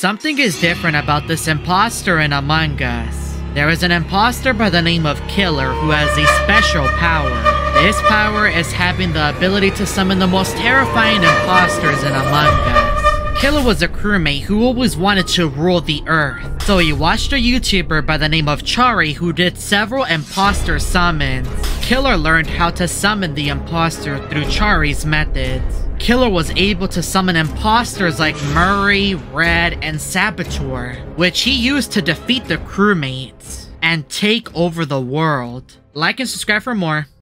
Something is different about this imposter in Among Us. There is an imposter by the name of Killer who has a special power. This power is having the ability to summon the most terrifying imposters in Among Us. Killer was a crewmate who always wanted to rule the earth. So he watched a YouTuber by the name of Chary who did several imposter summons. Killer learned how to summon the imposter through Chary's methods. Killer was able to summon imposters like Murray, Redd, and Saboteur, which he used to defeat the crewmates and take over the world. Like and subscribe for more.